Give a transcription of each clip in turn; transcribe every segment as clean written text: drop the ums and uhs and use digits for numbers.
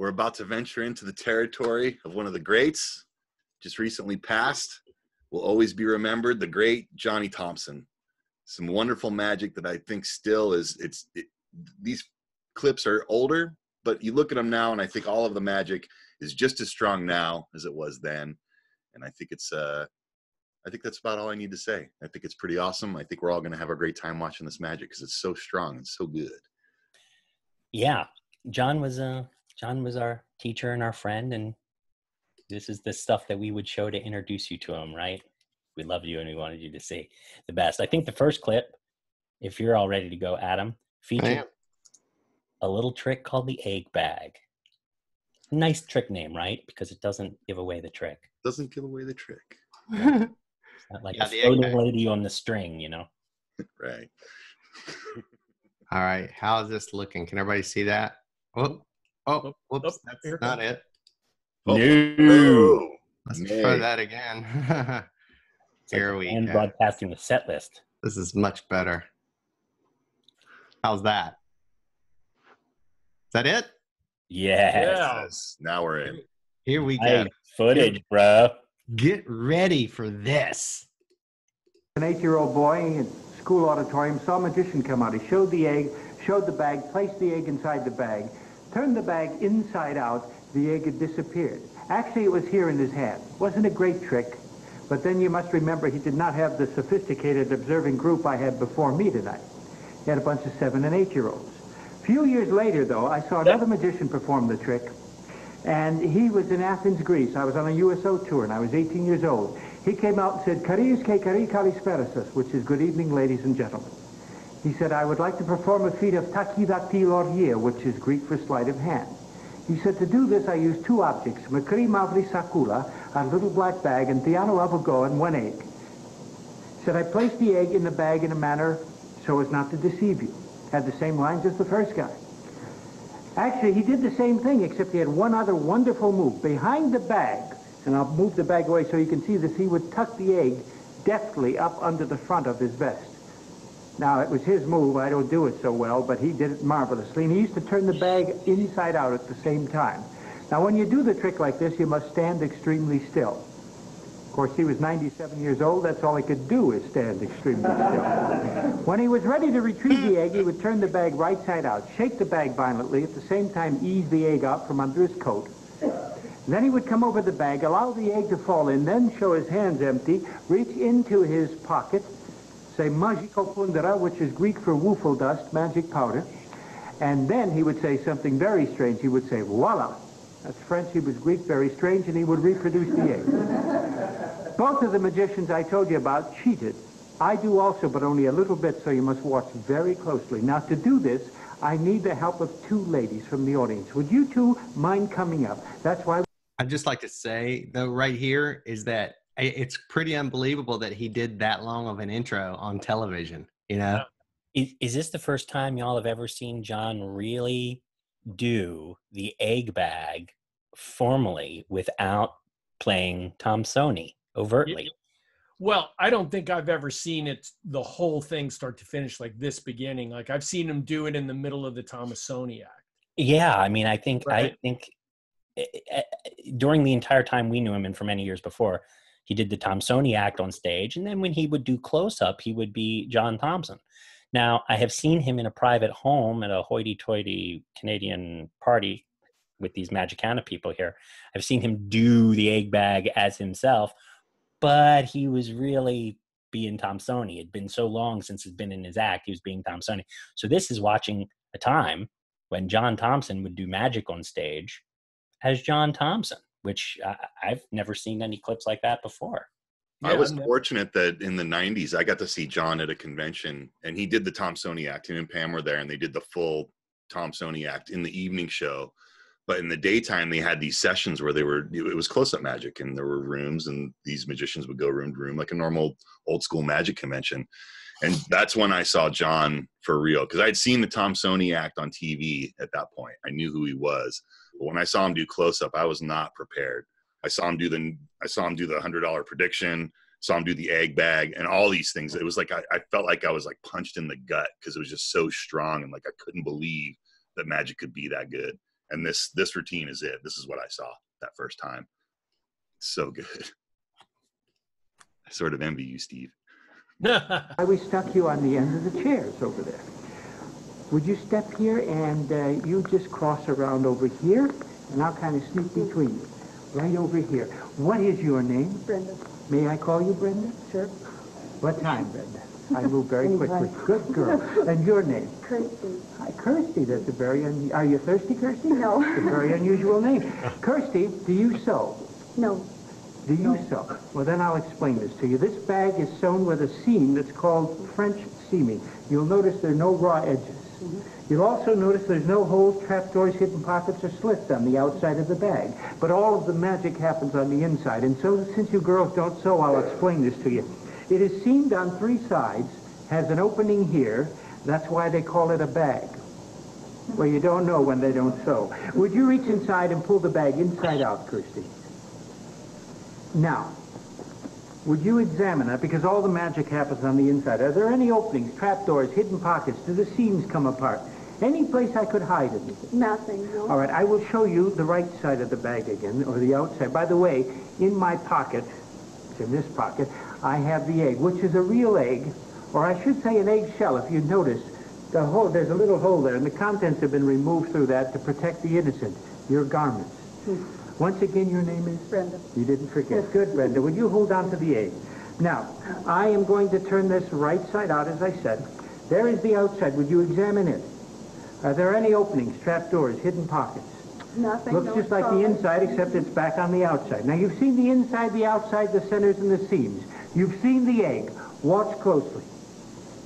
We're about to venture into the territory of one of the greats, just recently passed, will always be remembered, the great Johnny Thompson. Some wonderful magic that I think still is, these clips are older, but you look at them now and I think all of the magic is just as strong now as it was then. And I think it's, I think that's about all I need to say. I think it's pretty awesome. I think we're all going to have a great time watching this magic because it's so strong and so good. Yeah. John was our teacher and our friend, and this is the stuff that we would show to introduce you to him, right? We loved you and we wanted you to see the best. I think the first clip, if you're all ready to go, Adam, featured a little trick called the egg bag. Nice trick name, right? Because it doesn't give away the trick. Doesn't give away the trick. Right. It's not like a floating lady on the string, you know? Right. All right. How's this looking? Can everybody see that? Oh, whoops. That's not it. Oh. No. Let's try that again. Here we go. And broadcasting the set list. This is much better. How's that? Is that it? Yes. Now we're in. Here we go. Footage, bro. Get ready for this. An 8-year-old boy in school auditorium saw a magician come out. He showed the egg, showed the bag, placed the egg inside the bag, turned the bag inside out, the egg had disappeared. Actually, it was here in his hand. Wasn't a great trick, but then you must remember he did not have the sophisticated observing group I had before me tonight. He had a bunch of 7- and 8-year-olds. A few years later, though, I saw another magician perform the trick, and he was in Athens, Greece. I was on a USO tour, and I was 18 years old. He came out and said, "Karis ke kari kalisperasis," which is good evening, ladies and gentlemen. He said, "I would like to perform a feat of takidaktiloria," which is Greek for sleight of hand. He said, "To do this, I used two objects, makri mavri sakula, a little black bag, and thiano avago, and one egg." He said, "I placed the egg in the bag in a manner so as not to deceive you." Had the same lines as the first guy. Actually, he did the same thing, except he had one other wonderful move. Behind the bag, and I'll move the bag away so you can see this, he would tuck the egg deftly up under the front of his vest. Now, it was his move. I don't do it so well, but he did it marvelously. And he used to turn the bag inside out at the same time. Now, when you do the trick like this, you must stand extremely still. Of course, he was 97 years old. That's all he could do is stand extremely still. When he was ready to retrieve the egg, he would turn the bag right side out, shake the bag violently, at the same time ease the egg out from under his coat. And then he would come over the bag, allow the egg to fall in, then show his hands empty, reach into his pocket, say magiko pundera, which is Greek for woofle dust, magic powder, and then he would say something very strange. He would say, voila. That's French. He was Greek, very strange, and he would reproduce the egg. Both of the magicians I told you about cheated. I do also, but only a little bit, so you must watch very closely. Now, to do this, I need the help of two ladies from the audience. Would you two mind coming up? That's why... I'd just like to say, though, right here, is that it's pretty unbelievable that he did that long of an intro on television, you know? Is this the first time y'all have ever seen John really... do the egg bag formally without playing Tomsoni overtly? Well, I don't think I've ever seen it, the whole thing start to finish like this beginning. Like I've seen him do it in the middle of the Tomsoni act. Yeah, I mean, I think, right? I think during the entire time we knew him and for many years before, he did the Tomsoni act on stage. And then when he would do close up, he would be John Thompson. Now, I have seen him in a private home at a hoity-toity Canadian party with these Magicana people here. I've seen him do the egg bag as himself, but he was really being Tomsoni. It had been so long since it's been in his act, he was being Tomsoni. So this is watching a time when John Thompson would do magic on stage as John Thompson, which I've never seen any clips like that before. Yeah, I was fortunate that in the 90s, I got to see John at a convention, and he did the Tomsoni act. Him and Pam were there, and they did the full Tomsoni act in the evening show. But in the daytime, they had these sessions where they were, it was close-up magic, and there were rooms, and these magicians would go room to room, like a normal old-school magic convention. And that's when I saw John for real, because I had seen the Tomsoni act on TV at that point. I knew who he was. But when I saw him do close-up, I was not prepared. I saw him do the $100 prediction, saw him do the egg bag and all these things. It was like, I felt like I was like punched in the gut because it was just so strong. And like, I couldn't believe that magic could be that good. And this routine is it. This is what I saw that first time. So good. I sort of envy you, Steve. We stuck you on the end of the chairs over there. Would you step here and you just cross around over here, and I'll kind of sneak between you. Right over here. What is your name? Brenda. May I call you Brenda? Sure. What time, Brenda? I move very quickly. Good girl. And your name? Kirsty. Hi, Kirsty. That's a very unusual... Are you thirsty, Kirsty? No. It's a very unusual name. Kirsty, do you sew? No. Do you sew? Well, then I'll explain this to you. This bag is sewn with a seam that's called French seaming. You'll notice there are no raw edges. Mm-hmm. You'll also notice there's no holes, trapdoors, hidden pockets, or slits on the outside of the bag. But all of the magic happens on the inside. And so, since you girls don't sew, I'll explain this to you. It is seamed on three sides, has an opening here. That's why they call it a bag. Well, you don't know when they don't sew. Would you reach inside and pull the bag inside out, Kirsty? Now, would you examine that? Because all the magic happens on the inside. Are there any openings, trapdoors, hidden pockets? Do the seams come apart? Any place I could hide it? Nothing, no. All right, I will show you the right side of the bag again, or the outside. By the way, in my pocket, it's in this pocket, I have the egg, which is a real egg, or I should say an eggshell. If you notice, the hole, there's a little hole there, and the contents have been removed through that to protect the innocent, your garments. Once again, your name is? Brenda. You didn't forget. Good, Brenda. Would you hold on to the egg? Now, I am going to turn this right side out, as I said. There is the outside. Would you examine it? Are there any openings, trapdoors, hidden pockets? Nothing. Looks just like the inside, except it's back on the outside. Now, you've seen the inside, the outside, the centers, and the seams. You've seen the egg. Watch closely.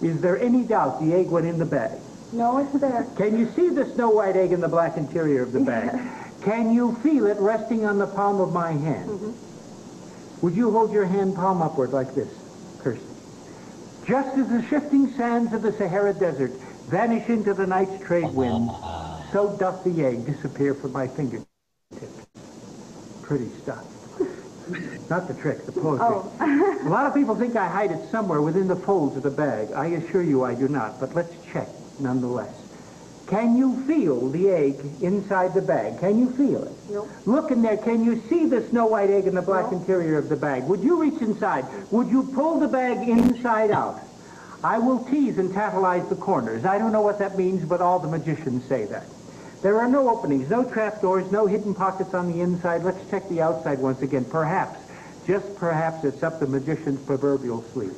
Is there any doubt the egg went in the bag? No, it's there. Can you see the snow-white egg in the black interior of the bag? Can you feel it resting on the palm of my hand? Would you hold your hand palm upward like this, Kirsty? Just as the shifting sands of the Sahara Desert vanish into the night's trade wind, so doth the egg disappear from my fingertips. Pretty stuff. Not the trick, the poetry. Oh. A lot of people think I hide it somewhere within the folds of the bag. I assure you I do not, but let's check nonetheless. Can you feel the egg inside the bag? Can you feel it? No. Look in there. Can you see the snow-white egg in the black interior of the bag? Would you reach inside? Would you pull the bag inside out? I will tease and tantalize the corners. I don't know what that means, but all the magicians say that. There are no openings, no trapdoors, no hidden pockets on the inside. Let's check the outside once again. Perhaps, just perhaps, it's up the magician's proverbial sleeve.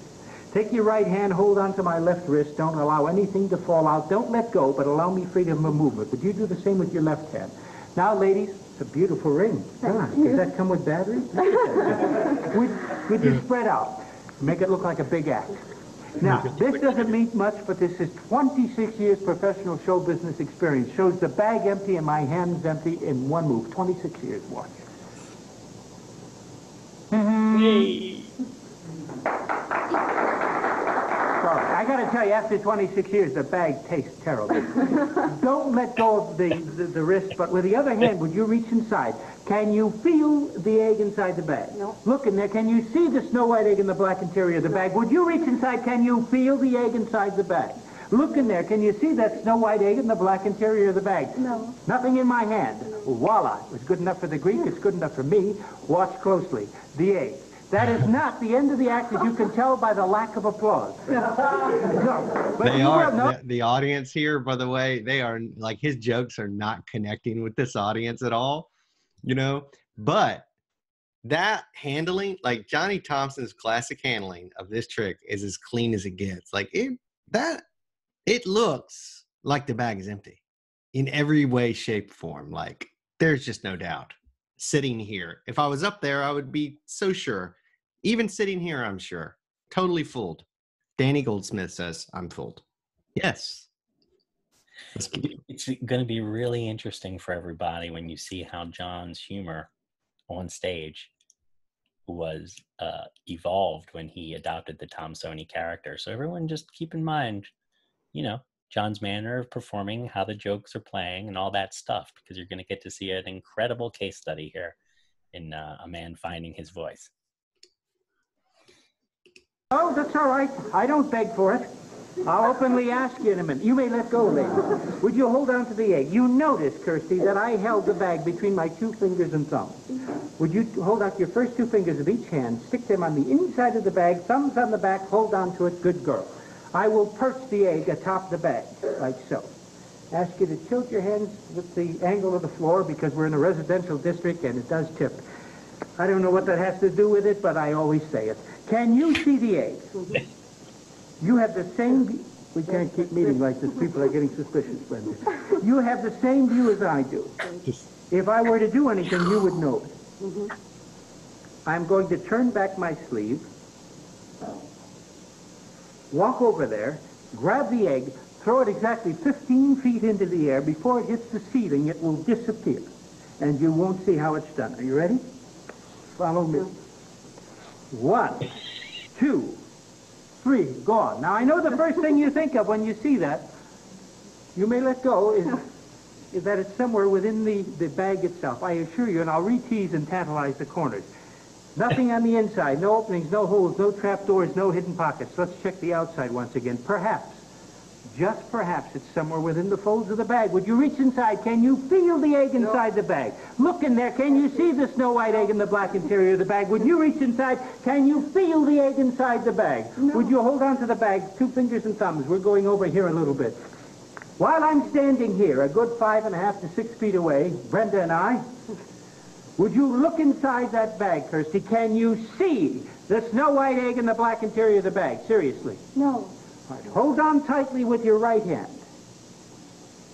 Take your right hand, hold on to my left wrist. Don't allow anything to fall out. Don't let go, but allow me freedom of movement. But you do the same with your left hand. Now, ladies, it's a beautiful ring. Does that come with batteries? Would you spread out? Make it look like a big act. Now, this doesn't mean much, but this is 26 years professional show business experience. Shows the bag empty and my hands empty in one move. 26 years, watch. Hey. Sorry, I gotta tell you, after 26 years, the bag tastes terrible. Don't let go of the wrist, but with the other hand, would you reach inside? Can you feel the egg inside the bag? No. Look in there. Can you see the snow-white egg in the black interior of the bag? Would you reach inside? Can you feel the egg inside the bag? Look in there. Can you see that snow-white egg in the black interior of the bag? No. Nothing in my hand. No. Voila. It was good enough for the Greek. It's good enough for me. Watch closely. The egg. That is not the end of the act, as you can tell by the lack of applause. No, they are the audience here, by the way, they are like, his jokes are not connecting with this audience at all, you know, but that handling, like Johnny Thompson's classic handling of this trick is as clean as it gets. Like it looks like the bag is empty in every way, shape, form. Like there's just no doubt. Sitting here, if I was up there, I would be so sure. Even sitting here, I'm sure. Totally fooled. Danny Goldsmith says, I'm fooled. Yes. It's going to be really interesting for everybody when you see how John's humor on stage was evolved when he adopted the Tomsoni character. So everyone just keep in mind, you know, John's manner of performing, how the jokes are playing, and all that stuff, because you're going to get to see an incredible case study here in a man finding his voice. Oh, that's all right. I don't beg for it. I'll openly ask you in a minute. You may let go, lady. Would you hold on to the egg? You noticed, Kirsty, that I held the bag between my two fingers and thumbs. Would you hold out your first two fingers of each hand, stick them on the inside of the bag, thumbs on the back, hold on to it, good girl. I will perch the egg atop the bag, like so. Ask you to tilt your hands with the angle of the floor because we're in a residential district and it does tip. I don't know what that has to do with it, but I always say it. Can you see the egg? You have the same... We can't keep meeting like this. People are getting suspicious, Brenda. You have the same view as I do. If I were to do anything, you would know it. I'm going to turn back my sleeve, walk over there, grab the egg, throw it exactly 15 feet into the air. Before it hits the ceiling, it will disappear, and you won't see how it's done. Are you ready? Follow me. 1, 2, 3, gone. Now, I know the first thing you think of when you see that, you may let go, is that it's somewhere within the bag itself. I assure you, and I'll re-tease and tantalize the corners. Nothing on the inside, no openings, no holes, no trapdoors, no hidden pockets. Let's check the outside once again. Perhaps, just perhaps, it's somewhere within the folds of the bag. Would you reach inside? Can you feel the egg inside the bag? Look in there. Can you see the snow-white egg in the black interior of the bag? Would you reach inside? Can you feel the egg inside the bag? No. Would you hold on to the bag, two fingers and thumbs? We're going over here a little bit. While I'm standing here, a good 5.5 to 6 feet away, Brenda and I, would you look inside that bag, Kirsty? Can you see the snow-white egg in the black interior of the bag? Seriously. No. Hold on tightly with your right hand.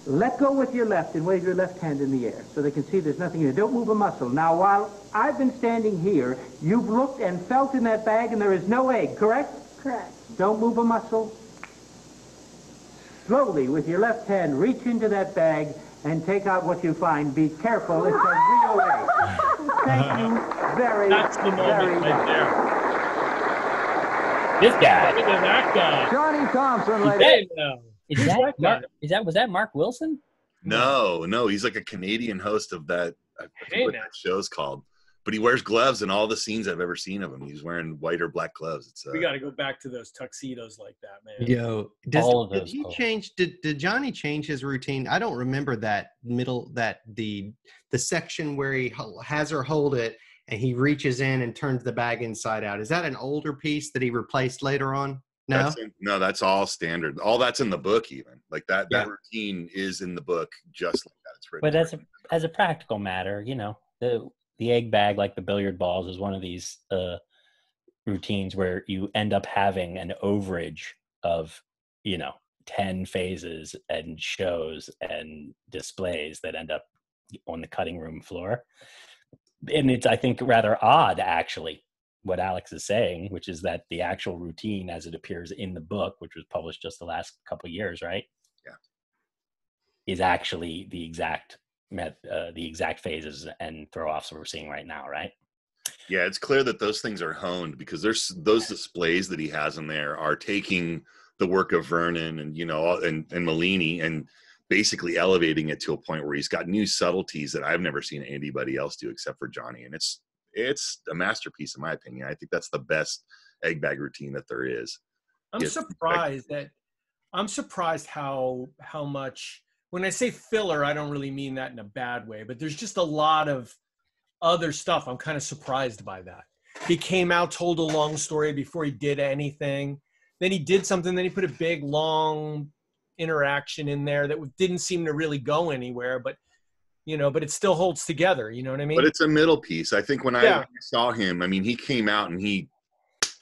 Let go with your left and wave your left hand in the air so they can see there's nothing in it. Don't move a muscle. Now, while I've been standing here, you've looked and felt in that bag and there is no egg, correct? Correct. Don't move a muscle. Slowly, with your left hand, reach into that bag and take out what you find. Be careful. It's a real egg. Thank you very, that's the moment right there. This guy. Look at that guy. Johnny Thompson. Ladies. Was that Mark Wilson? No. He's like a Canadian host of that, I forget what that show's called. But he wears gloves in all the scenes I've ever seen of him. He's wearing white or black gloves. It's, we got to go back to those tuxedos like that, man. Yo, did Johnny change his routine? I don't remember that middle, the section where he has her hold it. And he reaches in and turns the bag inside out. Is that an older piece that he replaced later on? No, that's all standard. All that's in the book, even like that. Yeah. That routine is in the book, just like that. It's written. But as a practical matter, you know, the egg bag, like the billiard balls, is one of these routines where you end up having an overage of, you know, 10 phases and shows and displays that end up on the cutting room floor. And it's, I think, rather odd, actually, what Alex is saying, which is that the actual routine as it appears in the book, which was published just the last couple of years, right? Yeah. Is actually the exact phases and throw-offs we're seeing right now, right? Yeah, it's clear that those things are honed because there's those displays that he has in there are taking the work of Vernon and, you know, and Malini and basically elevating it to a point where he's got new subtleties that I've never seen anybody else do except for Johnny. And it's a masterpiece, in my opinion. I think that's the best egg bag routine that there is. I'm surprised how much, when I say filler, I don't really mean that in a bad way, but there's just a lot of other stuff. I'm kind of surprised by that. He came out, told a long story before he did anything. Then he did something, then he put a big, long interaction in there that didn't seem to really go anywhere, but you know, but it still holds together, you know what I mean? But it's a middle piece. I think when I saw him, I mean, he came out and he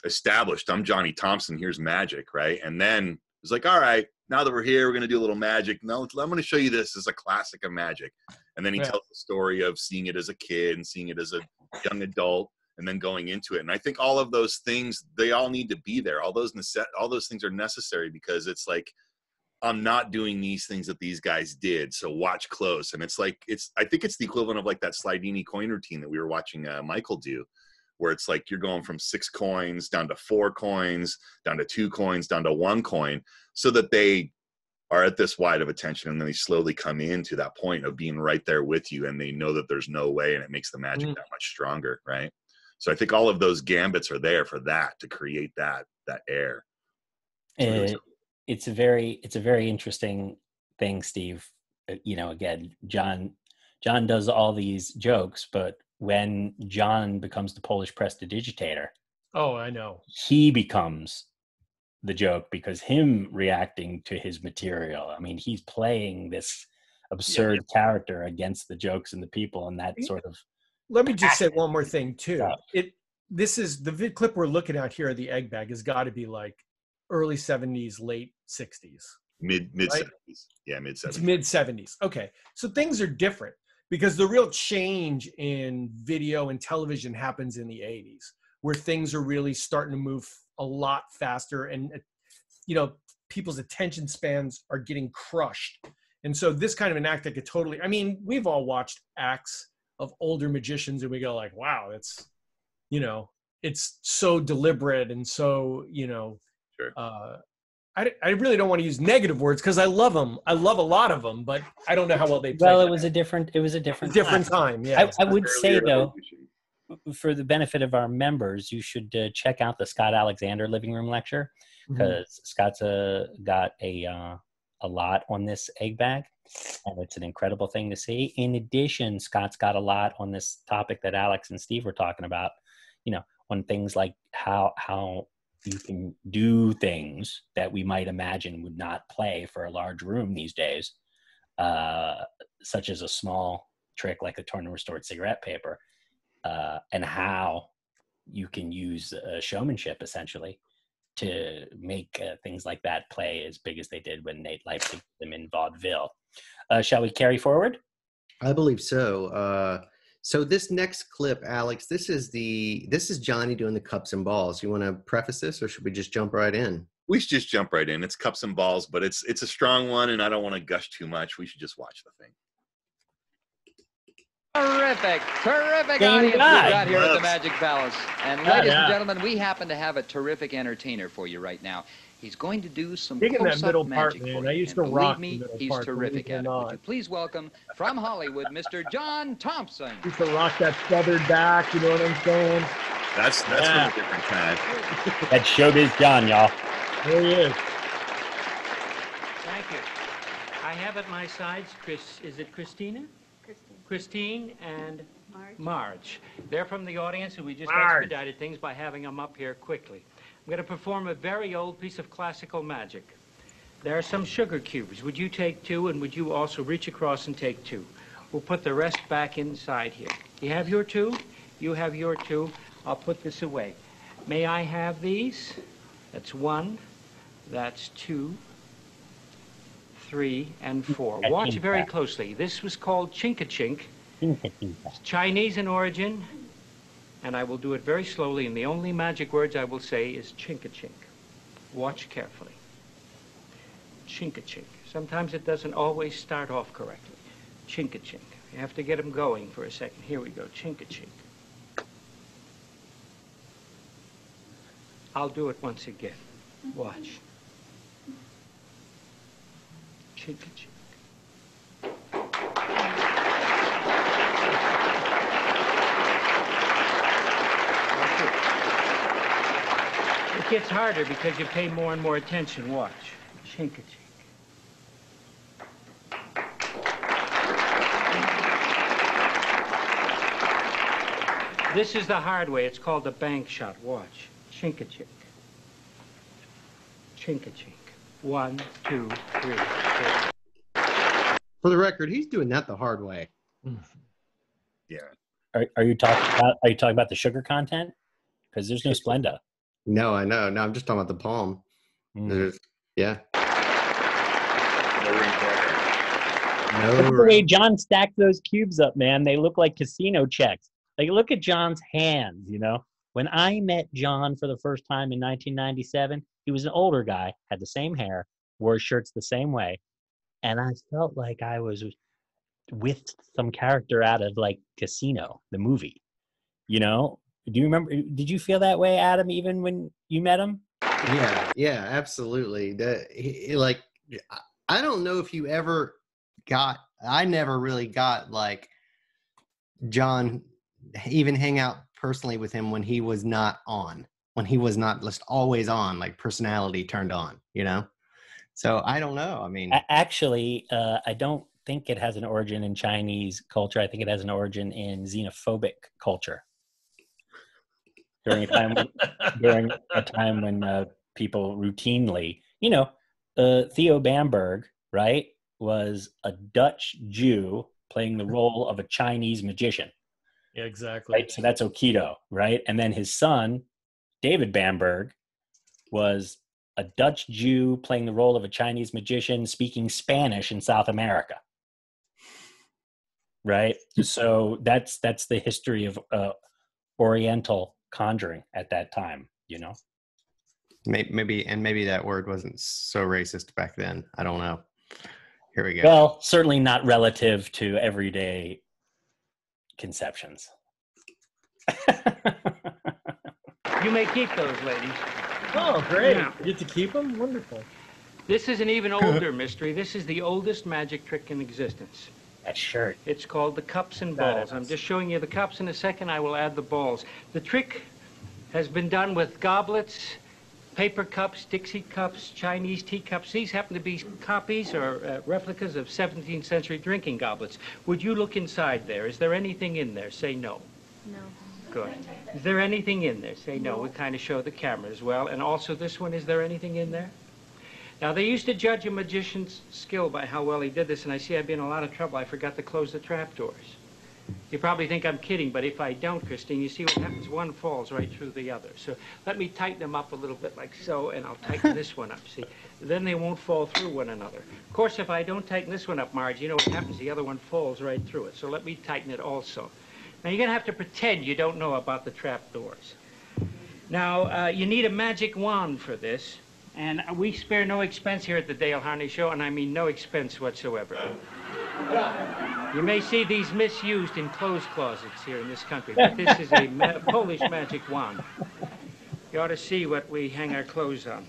established, I'm Johnny Thompson, here's magic, right? And then it was like, all right, now that we're here, we're going to do a little magic. Now I'm going to show you this as a classic of magic. And then he tells the story of seeing it as a kid and seeing it as a young adult and then going into it. And I think all of those things, they all need to be there. All those things are necessary because it's like, I'm not doing these things that these guys did, so watch close. And it's like, I think it's the equivalent of like that Slidini coin routine that we were watching Michael do, where it's like you're going from 6 coins down to 4 coins, down to 2 coins, down to 1 coin, so that they are at this wide of attention, and then they slowly come into that point of being right there with you, and they know that there's no way, and it makes the magic that much stronger, right? So I think all of those gambits are there for that, to create that air. So it's a very interesting thing, Steve. You know, again, John does all these jokes, but when John becomes the Polish prestidigitator, oh, I know, he becomes the joke because him reacting to his material. I mean, he's playing this absurd character against the jokes and the people, and that sort of. Let me just say one more thing too. Stuff. This is the vid clip we're looking at here. The egg bag has got to be like early 70s, late 60s. Mid 70s. Right? Yeah, mid 70s. It's mid 70s. Okay. So things are different because the real change in video and television happens in the 80s, where things are really starting to move a lot faster, and you know, people's attention spans are getting crushed. And so this kind of an act that could totally, I mean, we've all watched acts of older magicians and we go like, wow, that's, you know, it's so deliberate and so, you know, sure. I really don't want to use negative words because I love them. I love a lot of them, but I don't know how well they play. Well, it was a different time. Yeah. I would say though, for the benefit of our members, you should check out the Scott Alexander Living Room Lecture, because Scott's got a lot on this egg bag, and it's an incredible thing to see. In addition, Scott's got a lot on this topic that Alex and Steve were talking about, you know, on things like how you can do things that we might imagine would not play for a large room these days, such as a small trick like a torn and restored cigarette paper, and how you can use showmanship essentially to make things like that play as big as they did when Nate Leipzig did them in vaudeville. Shall we carry forward? I believe so. So this next clip, Alex, this is Johnny doing the cups and balls. You want to preface this, or should we just jump right in? We should just jump right in. It's cups and balls, but it's a strong one, and I don't want to gush too much. We should just watch the thing. Terrific audience we've got here at the Magic Palace. And ladies and gentlemen, we happen to have a terrific entertainer for you right now. He's going to do some close-up magic for you. I used to rock the middle part. He's terrific at it. Would you please welcome, from Hollywood, Mr. John Thompson. Used to rock that feathered back, you know what I'm saying? That's from a different time. That showbiz John, y'all. There he is. Thank you. I have at my sides, Christina? Christine and Marge. They're from the audience, and we just expedited things by having them up here quickly. I'm going to perform a very old piece of classical magic. There are some sugar cubes. Would you take two, and would you also reach across and take two? We'll put the rest back inside here. You have your two? You have your two. I'll put this away. May I have these? That's one. That's two. 3 and 4. Watch very closely. This was called chink-a-chink. It's Chinese in origin, and I will do it very slowly, and the only magic words I will say is chink-a-chink. Watch carefully. Chink-a-chink. Sometimes it doesn't always start off correctly. Chink-a-chink. You have to get them going for a second. Here we go. Chink-a-chink. I'll do it once again. Watch. Chink-a-chink. It gets harder because you pay more and more attention. Watch. Chink-a-chink. This is the hard way. It's called the bank shot. Watch. Chink-a-chink. Chink-a-chink. 1, 2, 3. For the record, he's doing that the hard way. Yeah. Are you talking about the sugar content? Because there's no Splenda. No, I know. No, I'm just talking about the palm. Yeah. Look at the way John stacked those cubes up, man. They look like casino checks. Like, look at John's hands, you know? When I met John for the first time in 1997, he was an older guy, had the same hair, wore shirts the same way. And I felt like I was with some character out of, like, Casino, the movie, you know? Do you remember, did you feel that way, Adam, even when you met him? Yeah, absolutely. I don't know if you ever got, I never really got, like, John, even hang out personally with him when he was not on. When he was not just always on, like personality turned on, you know? So I don't know. I mean, actually, I don't think it has an origin in Chinese culture. I think it has an origin in xenophobic culture. During a time, when people routinely, Theo Bamberg, right, was a Dutch Jew playing the role of a Chinese magician. Yeah, exactly. Right? So that's Okito, right? And then his son, David Bamberg, was a Dutch Jew playing the role of a Chinese magician speaking Spanish in South America. Right? So that's the history of Oriental conjuring at that time, you know? Maybe that word wasn't so racist back then. I don't know. Here we go. Well, certainly not relative to everyday conceptions. You may keep those, ladies. Oh, great. Yeah. You get to keep them? Wonderful. This is an even older mystery. This is the oldest magic trick in existence. That shirt. It's called the cups and balls. I'm just showing you the cups. In a second, I will add the balls. The trick has been done with goblets, paper cups, Dixie cups, Chinese teacups. These happen to be copies or replicas of 17th century drinking goblets. Would you look inside there? Is there anything in there? Say no. No. Good. Is there anything in there? Say no. We kind of show the camera as well. And also this one, is there anything in there? Now, they used to judge a magician's skill by how well he did this, and I see I've been in a lot of trouble. I forgot to close the trapdoors. You probably think I'm kidding, but if I don't, Christine, you see what happens? One falls right through the other. So let me tighten them up a little bit like so, and I'll tighten this one up, see? Then they won't fall through one another. Of course, if I don't tighten this one up, Marge, you know what happens? The other one falls right through it. So let me tighten it also. Now, you're going to have to pretend you don't know about the trapdoors. Now, you need a magic wand for this, and we spare no expense here at the Dale Harney Show, and I mean no expense whatsoever. You may see these misused in clothes closets here in this country, but this is a Polish magic wand. You ought to see what we hang our clothes on.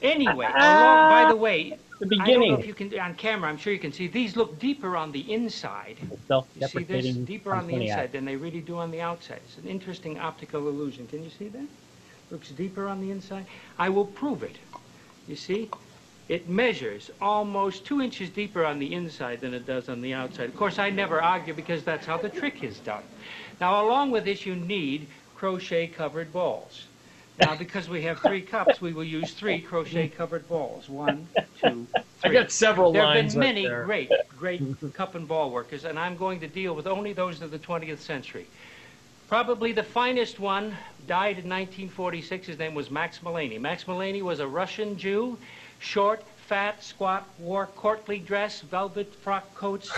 Anyway, along, by the way, the beginning. I don't know if you can, on camera, I'm sure you can see, these look deeper on the inside. You see this? Deeper on the inside than they really do on the outside. It's an interesting optical illusion. Can you see that? Looks deeper on the inside. I will prove it. You see? It measures almost 2 inches deeper on the inside than it does on the outside. Of course, I never argue because that's how the trick is done. Now, along with this, you need crochet-covered balls. Now, because we have three cups, we will use three crochet-covered balls. 1, 2, 3. I got several lines up there. There have been many great cup and ball workers, and I'm going to deal with only those of the 20th century. Probably the finest one died in 1946. His name was Max Malini. Max Malini was a Russian Jew, short, fat, squat, wore courtly dress, velvet frock coats,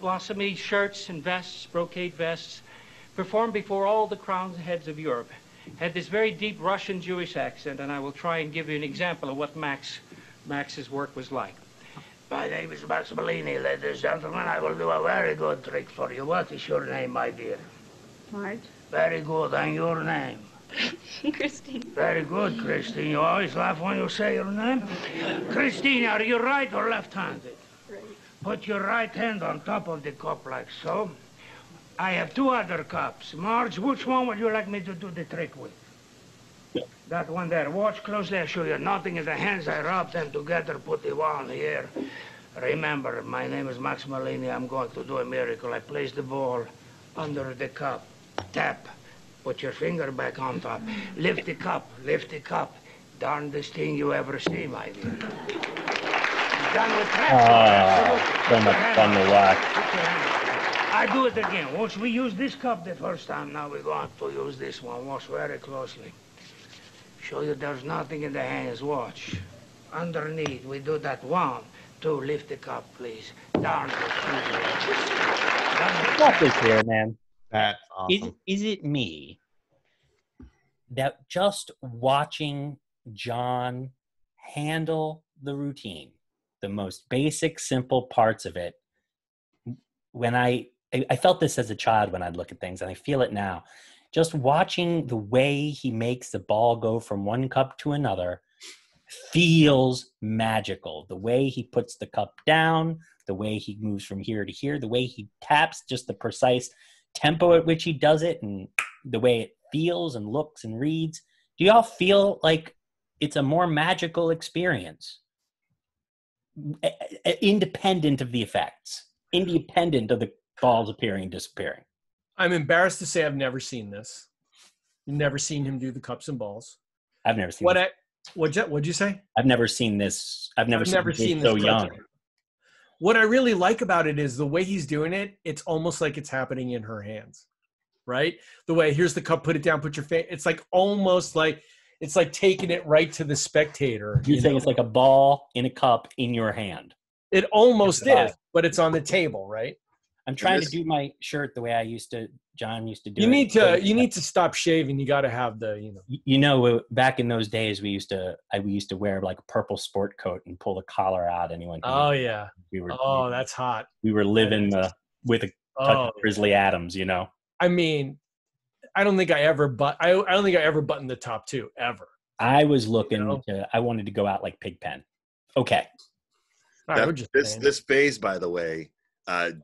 blossomy shirts and vests, brocade vests, performed before all the crowned heads of Europe. Had this very deep Russian Jewish accent, and I will try and give you an example of what Max's work was like. My name is Max Malini, ladies and gentlemen. I will do a very good trick for you. What is your name, my dear? Marge. Very good. And your name? Christine. Very good, Christine. You always laugh when you say your name. Christine, are you right or left-handed? Right. Put your right hand on top of the cup like so. I have two other cups. Marge, which one would you like me to do the trick with? Yeah. That one there. Watch closely. I show you nothing in the hands. I rub them together, put the one here. Remember, my name is Max Malini. I'm going to do a miracle. I place the ball under the cup. Tap. Put your finger back on top. Lift the cup. Lift the cup. Darndest thing you ever see, my dear. Done with that. So much fun to watch. I do it again. Once we use this cup the first time, now we're going to use this one. Watch very closely. Show you there's nothing in the hands. Watch. Underneath, we do that 1, 2, lift the cup, please. Down. What is here, man? That's awesome. Is it me that just watching John handle the routine, the most basic, simple parts of it, when I felt this as a child when I'd look at things, and I feel it now. Just watching the way he makes the ball go from one cup to another feels magical. The way he puts the cup down, the way he moves from here to here, the way he taps, just the precise tempo at which he does it, and the way it feels and looks and reads. Do y'all feel like It's a more magical experience, independent of the effects, independent of the balls appearing and disappearing. I'm embarrassed to say I've never seen this. Never seen him do the cups and balls. I've never seen this. What'd you say? I've never seen this. I've never seen this so young. What I really like about it is the way he's doing it, it's almost like it's happening in her hands, right? The way, here's the cup, put it down, put your face. It's like almost like, it's like taking it right to the spectator. You're saying it's like a ball in a cup in your hand. It almost is, but it's on the table, right? I'm trying to do my shirt the way I used to, John used to do it. You need to stop shaving. You got to have the, You know, back in those days, we used to wear like a purple sport coat and pull the collar out. Anyone? Oh, yeah. That's hot. We were living with a touch of Grizzly Adams, you know? I mean, I don't think I ever buttoned the top two, ever. I was looking, I wanted to go out like Pigpen. Okay. This phase, by the way,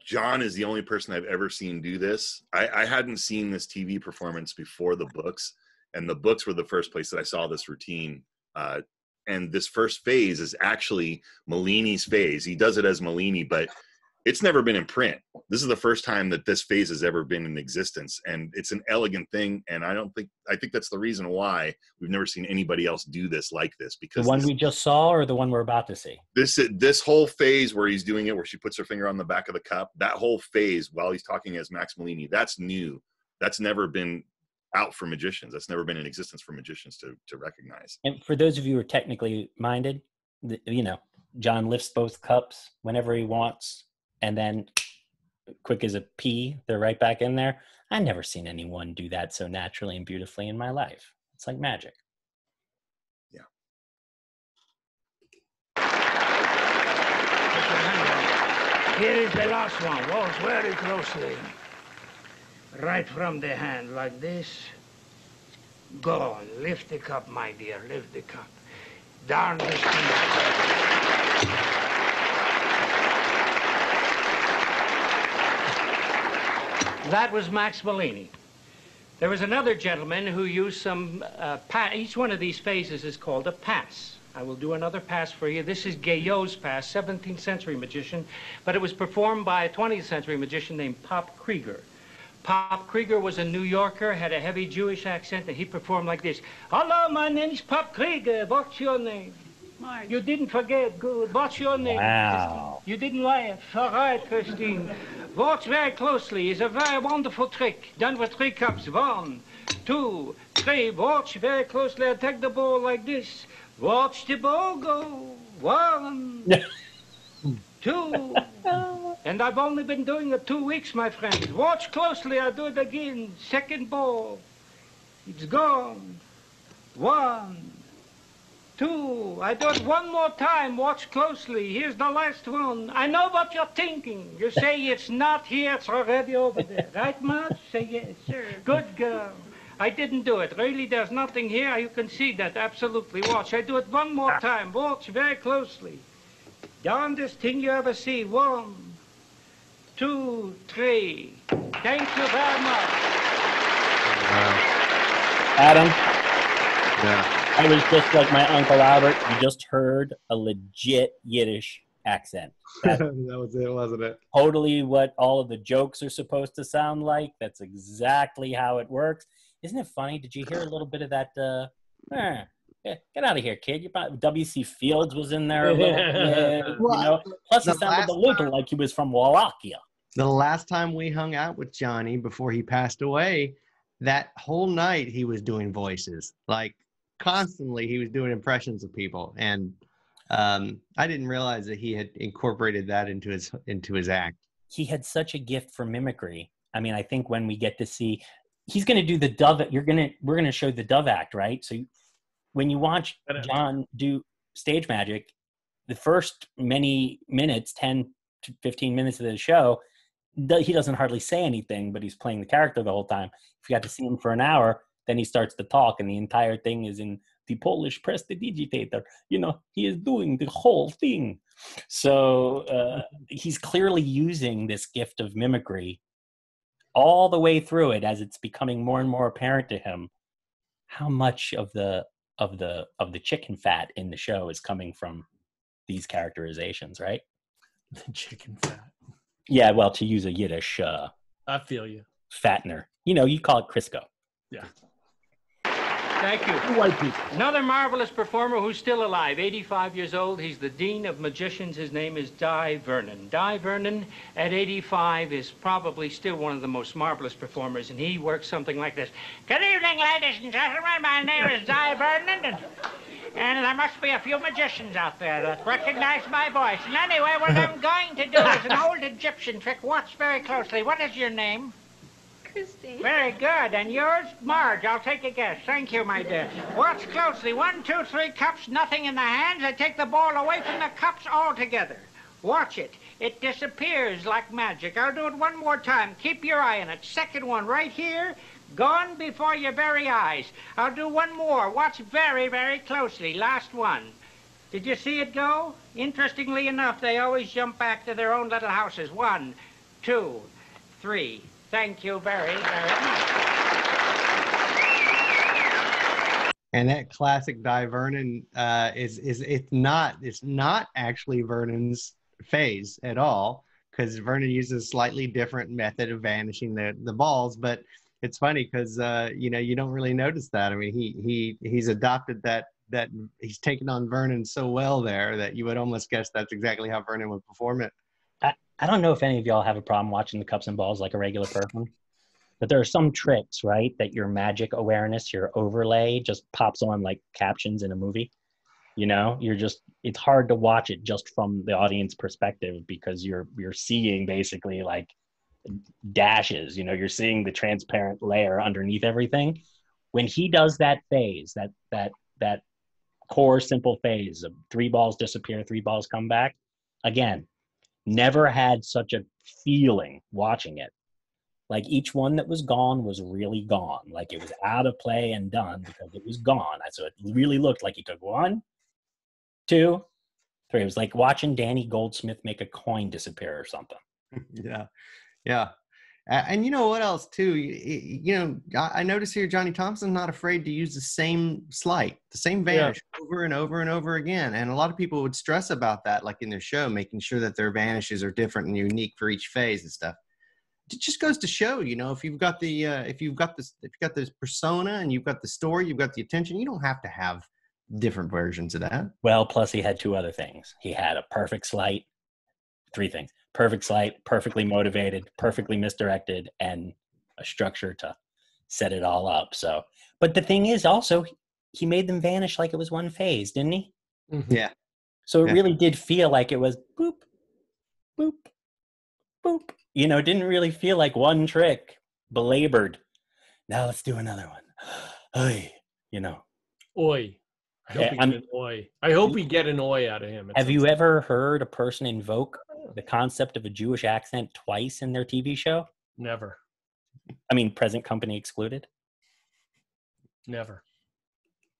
John is the only person I've ever seen do this. I hadn't seen this TV performance before the books, and the books were the first place that I saw this routine. And this first phase is actually Malini's phase. He does it as Malini, but it's never been in print. This is the first time that this phase has ever been in existence, and it's an elegant thing. And I think that's the reason why we've never seen anybody else do this like this. Because the one we just saw, or the one we're about to see. This whole phase where he's doing it, where she puts her finger on the back of the cup, that whole phase while he's talking as Max Malini, that's new. That's never been out for magicians. That's never been in existence for magicians to recognize. And for those of you who are technically minded, John lifts both cups whenever he wants. And then, quick as a pea, they're right back in there. I've never seen anyone do that so naturally and beautifully in my life. It's like magic. Yeah. Here is the last one. Watch very closely. Right from the hand, like this. Go on. Lift the cup, my dear. Lift the cup. Down the street. That was Max Malini. There was another gentleman who used some pass. Each one of these phases is called a pass. I will do another pass for you. This is Guyot's pass, 17th century magician, but it was performed by a 20th century magician named Pop Krieger. Pop Krieger was a New Yorker, had a heavy Jewish accent, and he performed like this. Hello, my name is Pop Krieger. What's your name? Mark. You didn't forget. Good. What's your name? Wow. Christine? You didn't laugh. All right, Christine. Watch very closely. It's a very wonderful trick. Done with three cups. 1, 2, 3. Watch very closely. Attack the ball like this. Watch the ball go. 1, 2. And I've only been doing it 2 weeks, my friend. Watch closely. I do it again. Second ball. It's gone. 1, 2. I do it one more time. Watch closely. Here's the last one. I know what you're thinking. You say it's not here. It's already over there. Right, Marge? Say yes. Sure. Good girl. I didn't do it. Really, there's nothing here. You can see that. Absolutely. Watch. I do it one more time. Watch very closely. Darndest thing you ever see. 1, 2, 3. Thank you very much. Adam? Yeah. I was just like my Uncle Albert. You just heard a legit Yiddish accent. That was it, wasn't it? Totally what all of the jokes are supposed to sound like. That's exactly how it works. Isn't it funny? Did you hear a little bit of that? Get out of here, kid. W.C. Fields was in there a little bit. Plus, it sounded a little like he was from Wallachia. The last time we hung out with Johnny before he passed away, that whole night he was doing voices. Like, constantly he was doing impressions of people, and I didn't realize that he had incorporated that into his act. He had such a gift for mimicry. I mean, I think when we get to see, he's going to do the dove. We're going to show the dove act, right? So when you watch John do stage magic, the first many minutes, 10 to 15 minutes of the show, he doesn't hardly say anything, but he's playing the character the whole time. If you got to see him for an hour, then he starts to talk, and the entire thing is in the Polish prestidigitator. He is doing the whole thing. So he's clearly using this gift of mimicry all the way through it, as it's becoming more and more apparent to him how much of the of the chicken fat in the show is coming from these characterizations, right? The chicken fat. Yeah, well, to use a Yiddish I feel you. Fattener. You know, you call it Crisco. Yeah. Thank you. White people. Another marvelous performer who's still alive, 85 years old. He's the Dean of Magicians. His name is Dai Vernon. Dai Vernon, at 85, is probably still one of the most marvelous performers, and he works something like this. Good evening, ladies and gentlemen. My name is Dai Vernon, and there must be a few magicians out there that recognize my voice. And anyway, what I'm going to do is an old Egyptian trick. Watch very closely. What is your name? Christine. Very good. And yours? Marge, I'll take a guess. Thank you, my dear. Watch closely. 1, 2, 3 cups, nothing in the hands. I take the ball away from the cups altogether. Watch it. It disappears like magic. I'll do it one more time. Keep your eye on it. Second one right here. Gone before your very eyes. I'll do one more. Watch very, very closely. Last one. Did you see it go? Interestingly enough, they always jump back to their own little houses. 1, 2, 3... Thank you very, very much. And that classic Dai Vernon it's not actually Vernon's phase at all, because Vernon uses a slightly different method of vanishing the balls. But it's funny because you know, you don't really notice that. I mean, he's adopted that he's taken on Vernon so well there that you would almost guess that's exactly how Vernon would perform it. I don't know if any of y'all have a problem watching the cups and balls like a regular person, but there are some tricks, right, that your magic awareness, your overlay just pops on like captions in a movie. You know, you're just, it's hard to watch it just from the audience perspective because you're seeing basically like dashes, you know, you're seeing the transparent layer underneath everything. When he does that phase, that core simple phase of 3 balls disappear, 3 balls come back, again, never had such a feeling watching it. Like each one that was gone was really gone. Like it was out of play and done because it was gone. So it really looked like he took 1, 2, 3. It was like watching Danny Goldsmith make a coin disappear or something. Yeah. Yeah. And you know what else too? You know, I notice here Johnny Thompson's not afraid to use the same slight, the same vanish over and over and over again. And a lot of people would stress about that, like in their show, making sure that their vanishes are different and unique for each phase and stuff. It just goes to show, you know, if you've got this persona and you've got the story, you've got the attention, you don't have to have different versions of that. Well, plus he had 2 other things. He had a perfect slight, 3 things. Perfect slight, perfectly motivated, perfectly misdirected, and a structure to set it all up. So, but the thing is also, he made them vanish like it was one phase, didn't he? Mm-hmm. Yeah. So it really did feel like it was boop, boop, boop. You know, it didn't really feel like one trick belabored. Now let's do another one. Oy, you know. Oy. I hope we get an oi out of him. Have you ever heard a person invoke the concept of a Jewish accent twice in their TV show? Never. I mean, present company excluded? Never.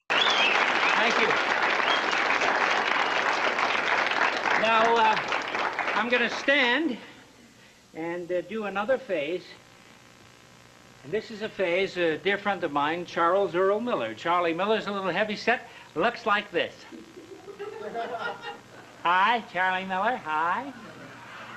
Thank you. Now, I'm going to stand and do another phase. And this is a phase a dear friend of mine, Charles Earl Miller. Charlie Miller's a little heavy set. Looks like this. Hi, Charlie Miller, hi.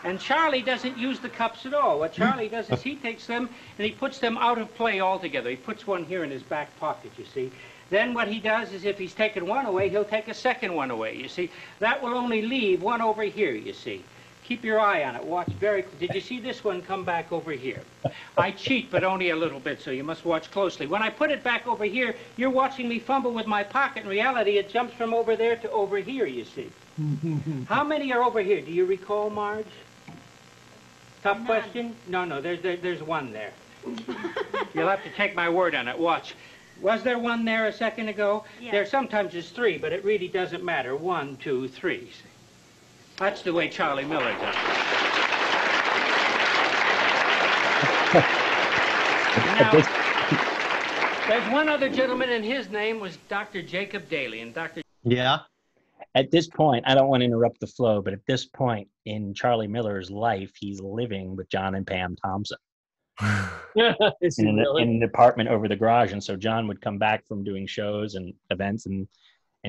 And Charlie doesn't use the cups at all. What Charlie does is he takes them and he puts them out of play altogether. He puts one here in his back pocket, you see. Then what he does is if he's taken one away, he'll take a second one away, you see. That will only leave one over here, you see. Keep your eye on it. Watch very closely. Did you see this one come back over here? I cheat, but only a little bit, so you must watch closely. When I put it back over here, you're watching me fumble with my pocket. In reality, it jumps from over there to over here, you see. How many are over here? Do you recall, Marge? Tough None. Question? No, there's one there. You'll have to take my word on it. Watch. Was there one there a second ago? Yeah. There sometimes is 3, but it really doesn't matter. 1, 2, 3. That's the way Charlie Miller does it. Now, there's one other gentleman, and his name was Dr. Jacob Daly. And Dr. Yeah. At this point, I don't want to interrupt the flow, but at this point in Charlie Miller's life, he's living with John and Pam Thompson. in an apartment over the garage. And so John would come back from doing shows and events, and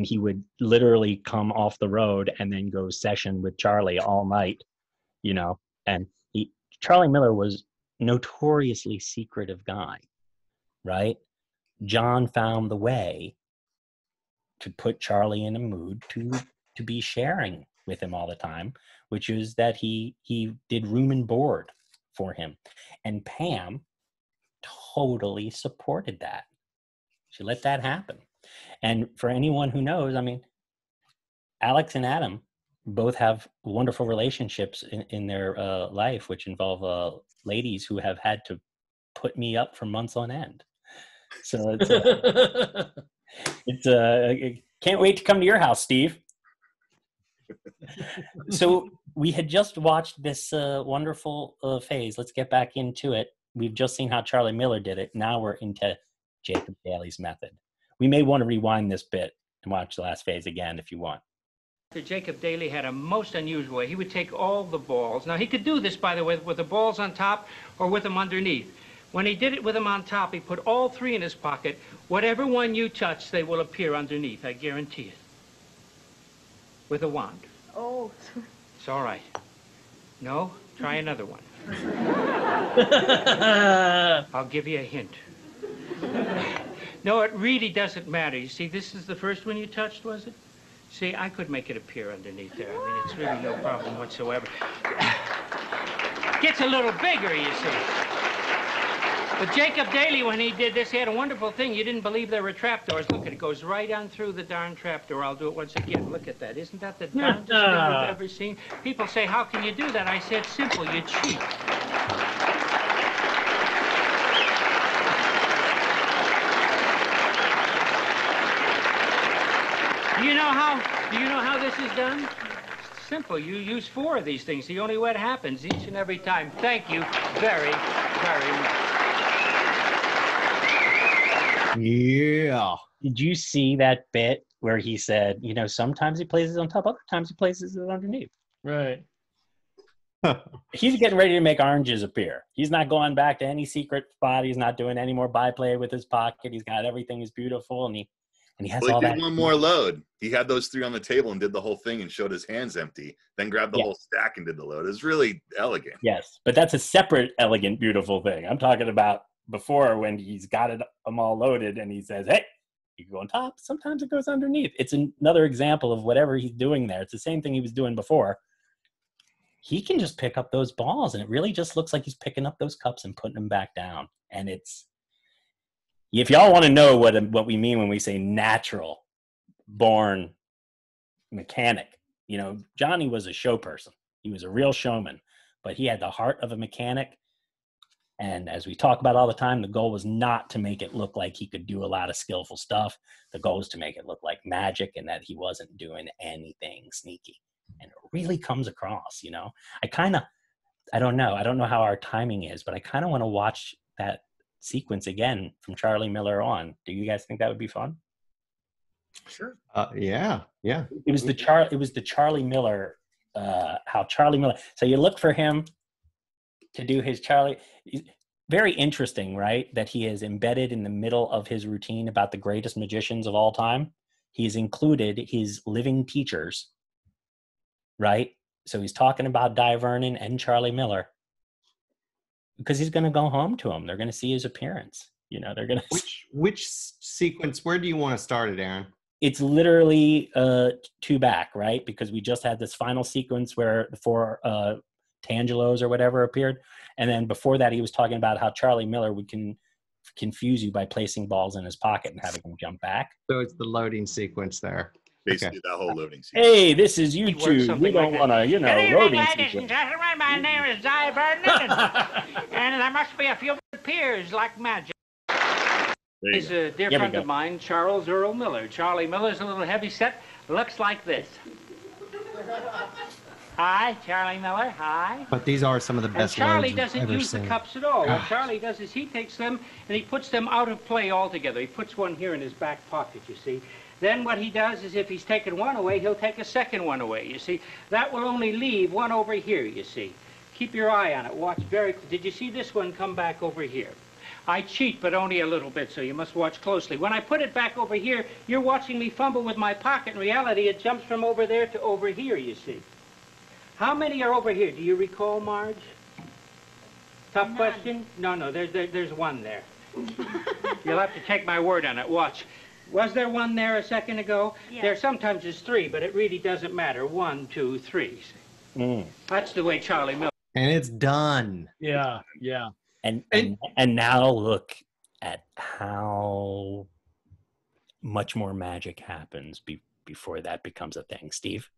he would literally come off the road and then go session with Charlie all night, you know. And Charlie Miller was notoriously secretive guy, right? John found the way to put Charlie in a mood to be sharing with him all the time, which is that he did room and board for him. And Pam totally supported that. She let that happen. And for anyone who knows, I mean, Alex and Adam both have wonderful relationships in their life, which involve ladies who have had to put me up for months on end. So it's, can't wait to come to your house, Steve. So we had just watched this wonderful phase. Let's get back into it. We've just seen how Charlie Miller did it. Now we're into Jacob Daly's method. We may want to rewind this bit and watch the last phase again if you want. Jacob Daly had a most unusual way. He would take all the balls. Now, he could do this, by the way, with the balls on top or with them underneath. When he did it with them on top, he put all three in his pocket. Whatever one you touch, they will appear underneath. I guarantee it. With a wand. Oh. It's all right. No? Try another one. I'll give you a hint. No, it really doesn't matter. You see, this is the first one you touched, was it? See, I could make it appear underneath there. I mean, it's really no problem whatsoever. Gets a little bigger, you see. But Jacob Daly, when he did this, he had a wonderful thing. You didn't believe there were trapdoors. Look, it goes right on through the darn trapdoor. I'll do it once again. Look at that. Isn't that the darndest thing I've ever seen? People say, how can you do that? I said, simple, you cheat. Do you know how this is done? It's simple. You use four of these things. The only way it happens each and every time. Thank you very, very much. Yeah. Did you see that bit where he said, you know, sometimes he places it on top, other times he places it underneath? Right. He's getting ready to make oranges appear. He's not going back to any secret spot. He's not doing any more byplay with his pocket. He's got everything is beautiful, and he did one more load. He had those three on the table and did the whole thing and showed his hands empty, then grabbed the whole stack and did the load. It was really elegant. Yes, but that's a separate elegant, beautiful thing. I'm talking about before when he's got it them all loaded and he says, hey, you go on top. Sometimes it goes underneath. It's another example of whatever he's doing there. It's the same thing he was doing before. He can just pick up those balls, and it really just looks like he's picking up those cups and putting them back down. And it's... If y'all want to know what we mean when we say natural born mechanic, you know, Johnny was a show person. He was a real showman, but he had the heart of a mechanic. And as we talk about all the time, the goal was not to make it look like he could do a lot of skillful stuff. The goal was to make it look like magic and that he wasn't doing anything sneaky. And it really comes across, you know. I don't know how our timing is, but I kind of want to watch that sequence again from Charlie Miller on. Do you guys think that would be fun? Sure. Yeah. It was the Charlie Miller. How Charlie Miller. So you look for him to do his Charlie. Very interesting, right? That he is embedded in the middle of his routine about the greatest magicians of all time. He's included his living teachers, right? So he's talking about Dai Vernon and Charlie Miller. Because he's going to go home to them. They're going to see his appearance. You know, they're going to... Which sequence, where do you want to start it, Aaron? It's literally two back, right? Because we just had this final sequence where the four Tangelos or whatever appeared. And then before that, he was talking about how Charlie Miller would confuse you by placing balls in his pocket and having him jump back. So it's the loading sequence there. Basically, okay. That whole loading sequence. Hey, this is YouTube. We don't want to, you know, loading sequence. Ladies and gentlemen, my name is Dai Vernon, and there must be a few peers like magic. He's a dear friend of mine, Charles Earl Miller. Charlie Miller's a little heavy set. Looks like this. Hi, Charlie Miller. Hi. But these are some of the best. And Charlie doesn't use the cups at all. What Charlie does is he takes them and he puts them out of play altogether. He puts one here in his back pocket, you see. Then what he does is if he's taken one away, he'll take a second one away, you see. That will only leave one over here, you see. Keep your eye on it. Watch very closely. Did you see this one come back over here? I cheat, but only a little bit, so you must watch closely. When I put it back over here, you're watching me fumble with my pocket. In reality, it jumps from over there to over here, you see. How many are over here? Do you recall, Marge? Tough None. Question? No, there's one there. You'll have to take my word on it. Watch. Was there one there a second ago? Yeah. There sometimes is three, but it really doesn't matter. 1, 2, 3. That's the way Charlie Miller. And it's done. Yeah, yeah. And now look at how much more magic happens before that becomes a thing, Steve.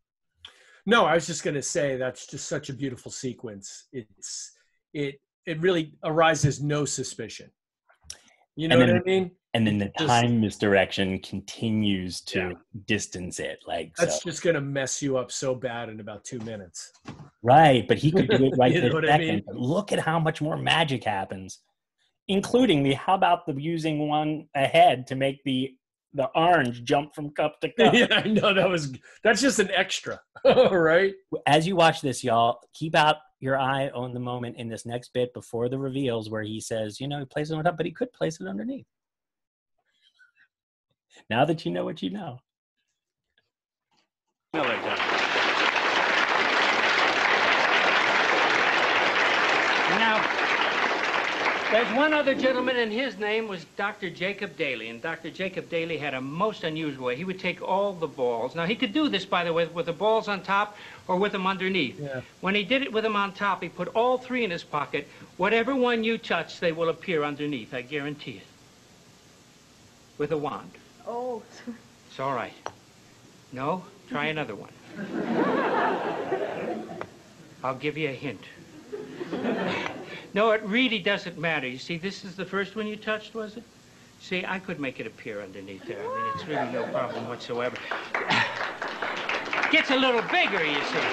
No, I was just going to say that's just such a beautiful sequence. It really arises no suspicion. You know what I mean? And then the time misdirection continues to distance it. That's just going to mess you up so bad in about 2 minutes. Right, but he could do it right this second. I mean? But look at how much more magic happens, including using one ahead to make the orange jump from cup to cup. Yeah, I know, that's just an extra, right? As you watch this, y'all, keep out your eye on the moment in this next bit before the reveals where he says, he places it on top, but he could place it underneath. Now that you know what you know. Now, there's one other gentleman, and his name was Dr. Jacob Daly. And Dr. Jacob Daly had a most unusual way. He would take all the balls. Now, he could do this, by the way, with the balls on top or with them underneath. Yeah. When he did it with them on top, he put all three in his pocket. Whatever one you touch, they will appear underneath, I guarantee it. With a wand. Oh. It's all right. No? Try another one. I'll give you a hint. No, it really doesn't matter. You see, this is the first one you touched, was it? See, I could make it appear underneath there. I mean, it's really no problem whatsoever. Gets a little bigger, you see.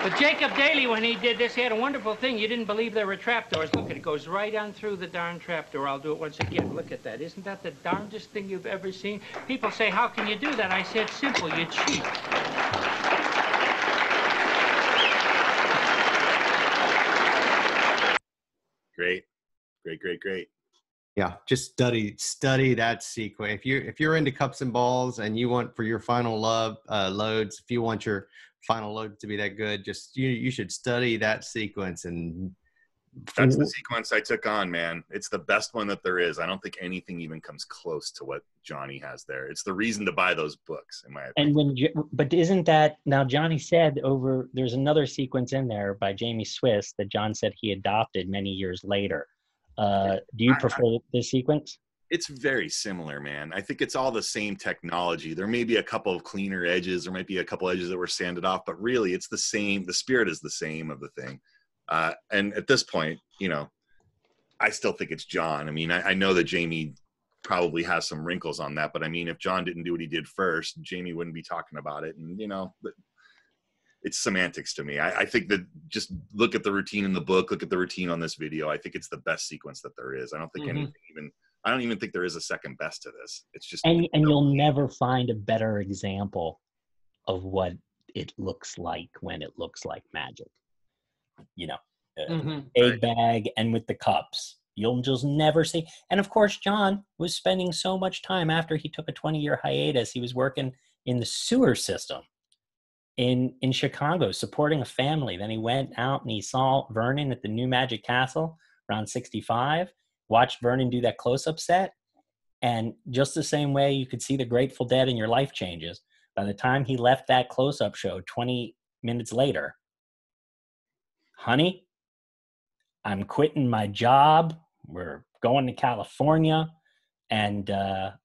But Jacob Daly, when he did this, he had a wonderful thing. You didn't believe there were trapdoors. Look, it goes right on through the darn trapdoor. I'll do it once again. Look at that. Isn't that the darndest thing you've ever seen? People say, how can you do that? I say, it's simple. You cheat. Great. Great, great, great. Yeah, just study that sequence. If you're into cups and balls and you want for your final loads, if you want your final load to be that good, just you should study that sequence. And that's the sequence I took on, man. It's the best one that there is. I don't think anything even comes close to what Johnny has there. It's the reason to buy those books, in my opinion. But isn't that, now Johnny said there's another sequence in there by Jamie Swiss that John said he adopted many years later. Do you prefer this sequence? It's very similar, man. I think it's all the same technology. There may be a couple of cleaner edges. There might be a couple edges that were sanded off, but really it's the same. The spirit is the same of the thing. And at this point, I still think it's John. I mean, I know that Jamie probably has some wrinkles on that, but I mean, if John didn't do what he did first, Jamie wouldn't be talking about it. And, it's semantics to me. I think that just look at the routine in the book, look at the routine on this video. I think it's the best sequence that there is. I don't think anything even... I don't even think there is a second best to this. It's just... And you'll never find a better example of what it looks like when it looks like magic. Egg bag and with the cups. You'll just never see. And of course, John was spending so much time after he took a 20-year hiatus. He was working in the sewer system in Chicago, supporting a family. Then he went out and he saw Vernon at the New Magic Castle around 65. Watched Vernon do that close-up set, and just the same way you could see the Grateful Dead and your life changes. By the time he left that close-up show 20 minutes later, honey, I'm quitting my job, we're going to California, and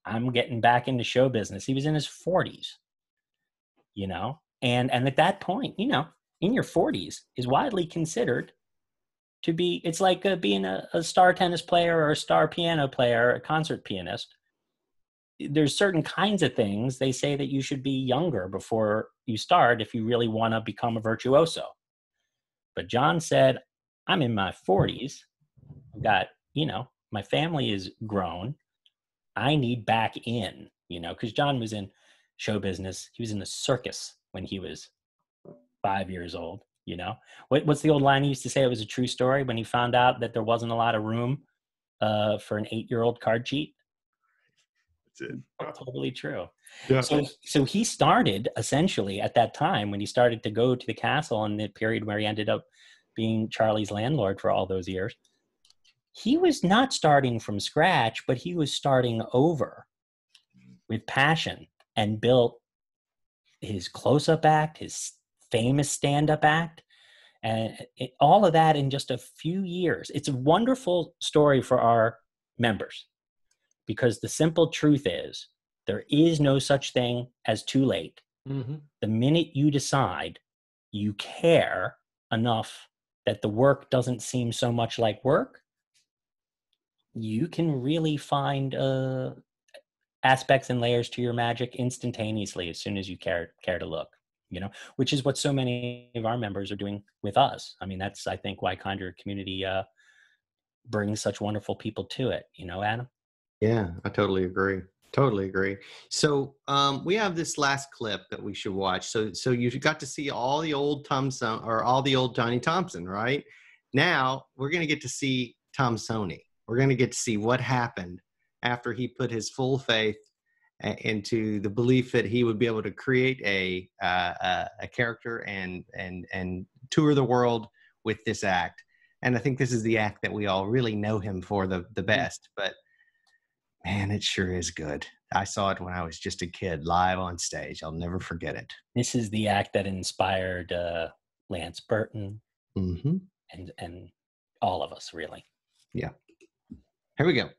I'm getting back into show business. He was in his 40s, and at that point, in your 40s is widely considered to be, it's like being a star tennis player or a star piano player, a concert pianist. There's certain kinds of things they say that you should be younger before you start if you really want to become a virtuoso. But John said, I'm in my 40s. I've got, my family is grown. I need back in, because John was in show business. He was in the circus when he was 5 years old. You know, what's the old line he used to say? It was a true story when he found out that there wasn't a lot of room for an 8-year-old card cheat. That's it. Totally true. Yeah. So he started essentially at that time when he started to go to the castle in the period where he ended up being Charlie's landlord for all those years. He was not starting from scratch, but he was starting over with passion and built his close-up act, his famous stand-up act, and all of that in just a few years. It's a wonderful story for our members because the simple truth is there is no such thing as too late. Mm-hmm. The minute you decide you care enough that the work doesn't seem so much like work, you can really find aspects and layers to your magic instantaneously as soon as you care to look. You know, which is what so many of our members are doing with us. I mean, that's, I think, why Conjurer Community brings such wonderful people to it. You know, Adam? Yeah, I totally agree. Totally agree. So we have this last clip that we should watch. So you got to see all the old Thompson, or all the old Johnny Thompson, right? Now we're going to get to see Tomsoni. We're going to get to see what happened after he put his full faith into the belief that he would be able to create a character and tour the world with this act. And I think this is the act that we all really know him for the best. But man, it sure is good. I saw it when I was just a kid, live on stage. I'll never forget it. This is the act that inspired Lance Burton and all of us, really. Yeah. Here we go.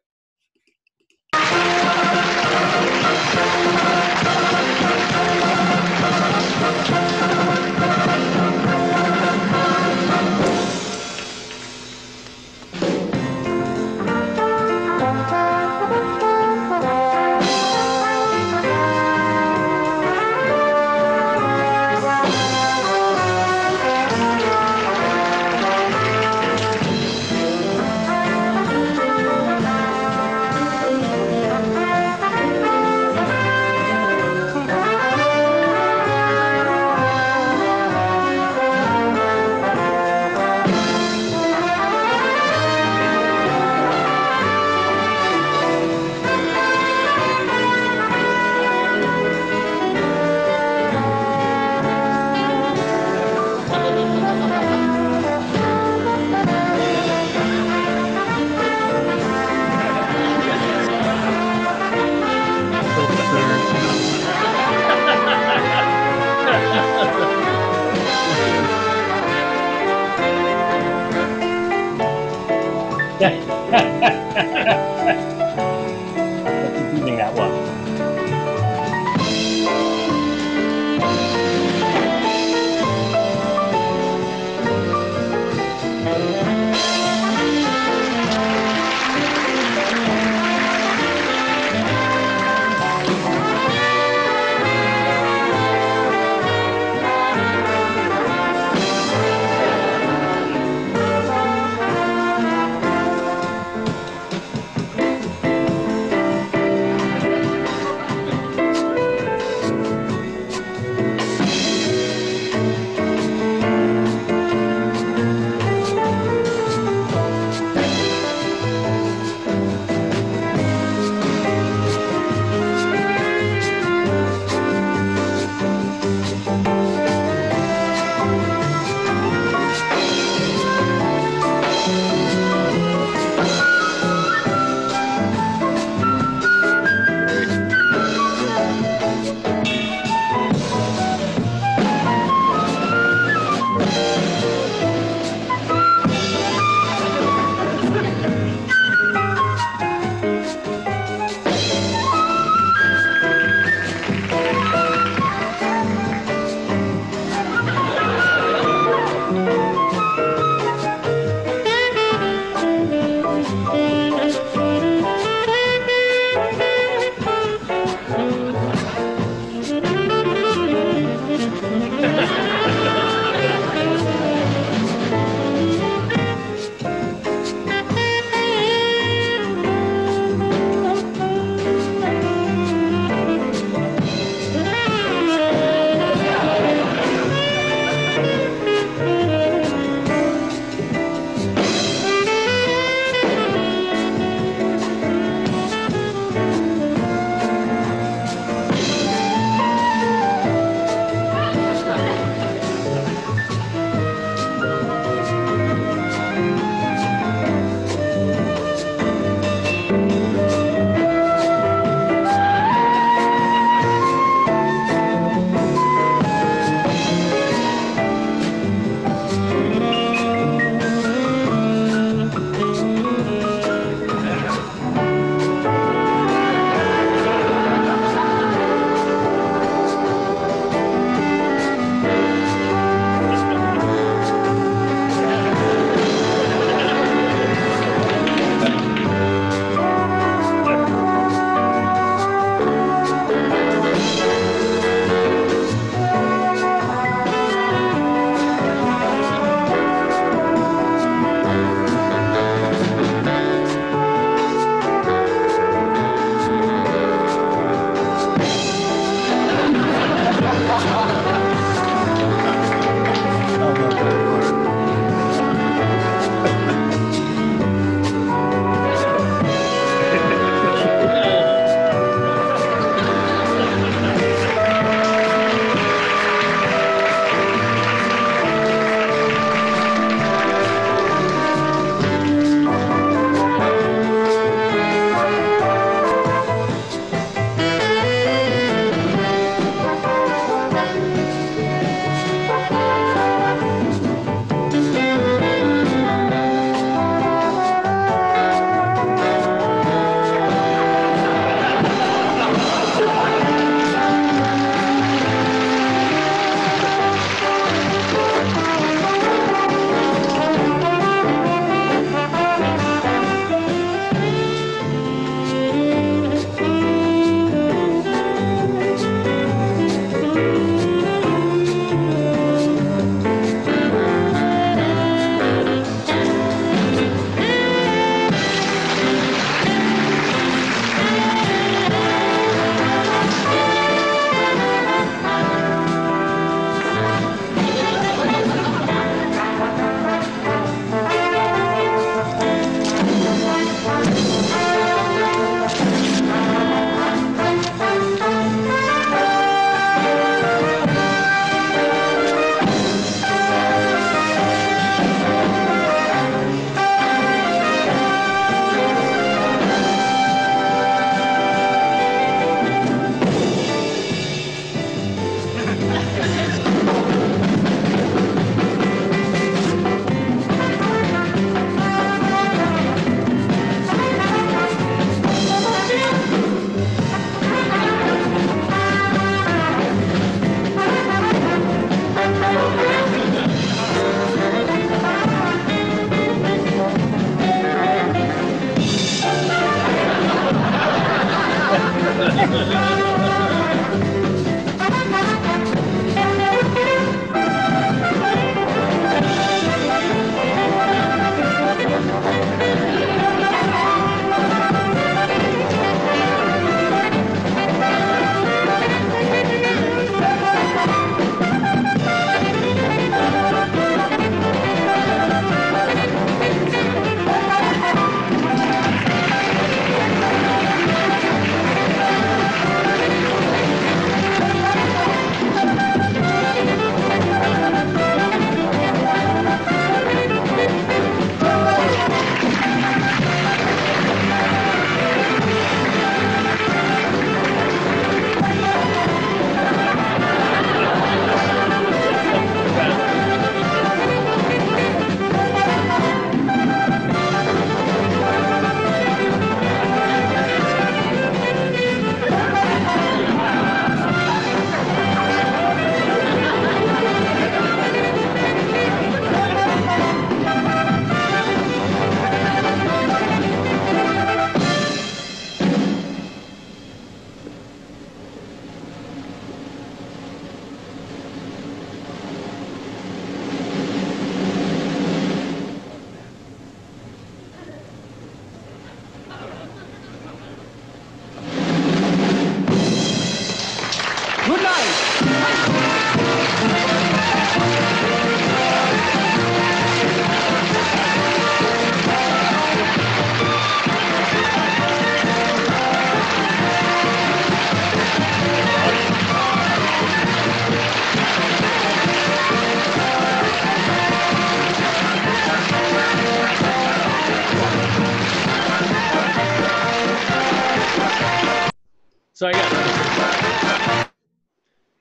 So I got,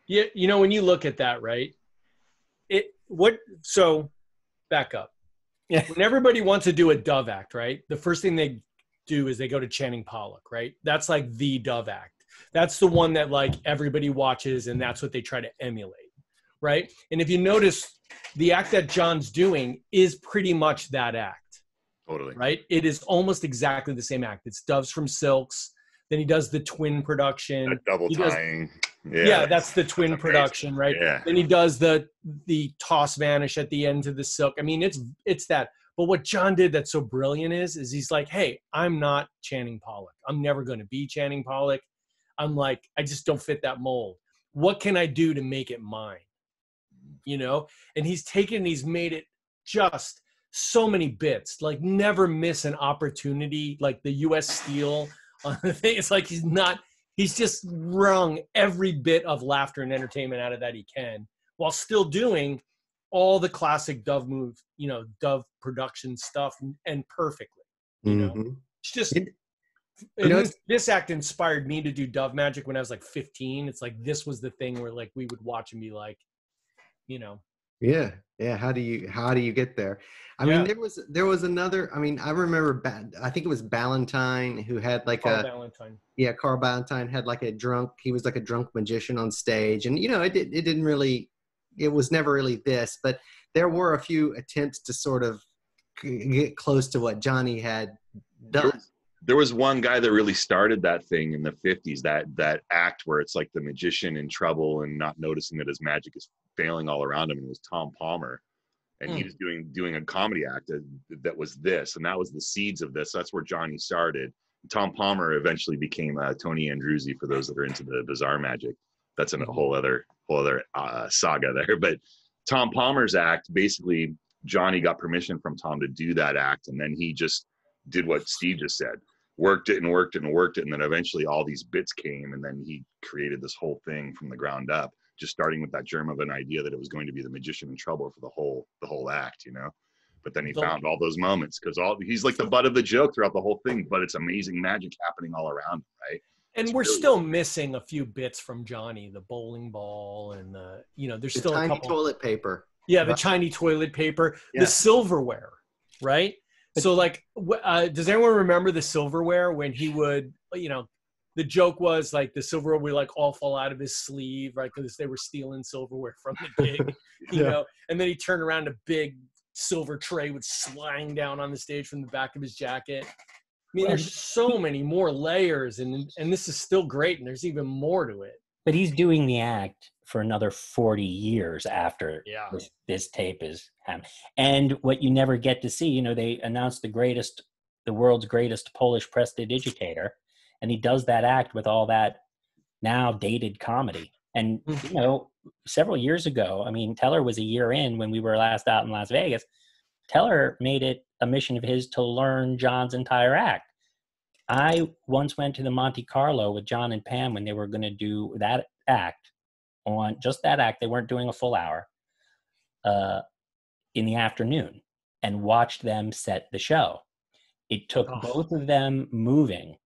you know, when you look at that, right? So back up. Yeah. When everybody wants to do a dove act, right? The first thing they do is they go to Channing Pollock, right? That's like the dove act. That's the one that like everybody watches, and that's what they try to emulate, right? And if you notice, the act that John's doing is pretty much that act. Totally. Right? It is almost exactly the same act. It's doves from silks. Then he does the twin production. That double tying. Yeah, that's the twin production, right? Yeah. Then he does the toss vanish at the end of the silk. I mean, it's that. But what John did that's so brilliant is he's like, hey, I'm not Channing Pollock. I'm never going to be Channing Pollock. I'm like, I just don't fit that mold. What can I do to make it mine? You know? And he's taken, he's made it just so many bits. Like, never miss an opportunity. Like the U.S. Steel on the thing, it's like he's just wrung every bit of laughter and entertainment out of that he can, while still doing all the classic dove move, you know, dove production stuff, and perfectly, you know. Mm-hmm. It's just, this act inspired me to do dove magic when I was like 15. It's like, this was the thing where like we would watch and be like, you know. Yeah. Yeah. How do you get there? I mean, there was another, I mean, I remember, I think it was Ballantine who had like Carl Ballantine. Yeah. Carl Ballantine had like he was like a drunk magician on stage, and, you know, it was never really this, but there were a few attempts to sort of get close to what Johnny had done. There was one guy that really started that thing in the 50s, that act where it's like the magician in trouble and not noticing that his magic is failing all around him, and it was Tom Palmer, and he was doing a comedy act that was this, and that was the seeds of this. That's where Johnny started. Tom Palmer eventually became Tony Andruzzi, for those that are into the bizarre magic. That's in a whole other saga there. But Tom Palmer's act, basically Johnny got permission from Tom to do that act, and then he just did what Steve just said, worked it and worked it and worked it, and then eventually all these bits came, and then he created this whole thing from the ground up, just starting with that germ of an idea that it was going to be the magician in trouble for the whole act, you know. But then he found all those moments, because he's like the butt of the joke throughout the whole thing, but it's amazing magic happening all around him, right? And it's still missing a few bits from Johnny, the bowling ball, and the, you know, there's still a couple, toilet paper. Yeah, the tiny toilet paper, the silverware, right? So like, does anyone remember the silverware when he would, you know, the joke was like the silverware would like all fall out of his sleeve, right? Because they were stealing silverware from the gig, you know? And then he turned around, a big silver tray would sliding down on the stage from the back of his jacket. mean, there's so many more layers, and this is still great, and there's even more to it. But he's doing the act for another 40 years after this tape is happening. And what you never get to see, you know, they announced the world's greatest Polish prestidigitator, and he does that act with all that now dated comedy. And, you know, several years ago, I mean, Teller was a year in when we were last out in Las Vegas. Teller made it a mission of his to learn John's entire act. I once went to the Monte Carlo with John and Pam when they were going to do that act, on just that act. They weren't doing a full hour in the afternoon, and watched them set the show. It took both of them moving